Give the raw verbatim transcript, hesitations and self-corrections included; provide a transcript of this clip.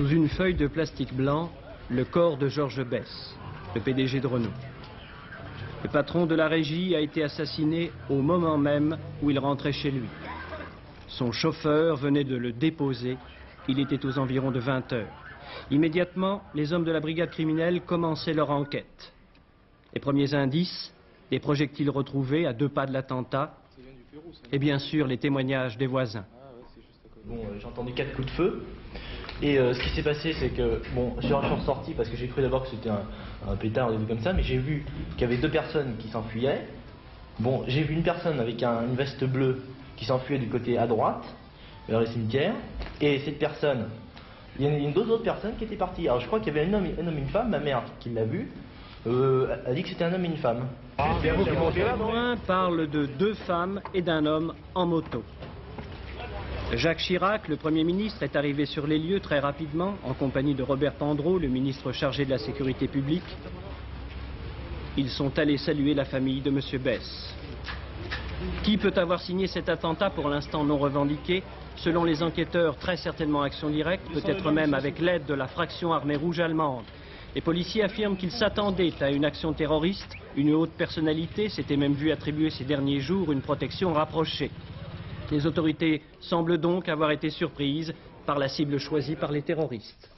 Sous une feuille de plastique blanc, le corps de Georges Besse, le P D G de Renault. Le patron de la régie a été assassiné au moment même où il rentrait chez lui. Son chauffeur venait de le déposer. Il était aux environs de vingt heures. Immédiatement, les hommes de la brigade criminelle commençaient leur enquête. Les premiers indices, des projectiles retrouvés à deux pas de l'attentat et bien sûr les témoignages des voisins. Bon, euh, j'ai entendu quatre coups de feu. Et euh, ce qui s'est passé, c'est que, bon, je suis ressorti parce que j'ai cru d'abord que c'était un, un pétard ou des trucs comme ça, mais j'ai vu qu'il y avait deux personnes qui s'enfuyaient. Bon, j'ai vu une personne avec un, une veste bleue qui s'enfuyait du côté à droite, vers le cimetière, et cette personne, il y en a une, deux autres personnes qui étaient parties. Alors je crois qu'il y avait un homme, un homme et une femme, ma mère qui l'a vu, euh, a dit que c'était un homme et une femme. Ah, un parle de deux femmes et d'un homme en moto. Jacques Chirac, le Premier ministre, est arrivé sur les lieux très rapidement, en compagnie de Robert Pandraud, le ministre chargé de la sécurité publique. Ils sont allés saluer la famille de M. Besse. Qui peut avoir signé cet attentat pour l'instant non revendiqué? Selon les enquêteurs, très certainement Action Directe, peut-être même avec l'aide de la fraction armée rouge allemande. Les policiers affirment qu'ils s'attendaient à une action terroriste. Une haute personnalité s'était même vue attribuer ces derniers jours une protection rapprochée. Les autorités semblent donc avoir été surprises par la cible choisie par les terroristes.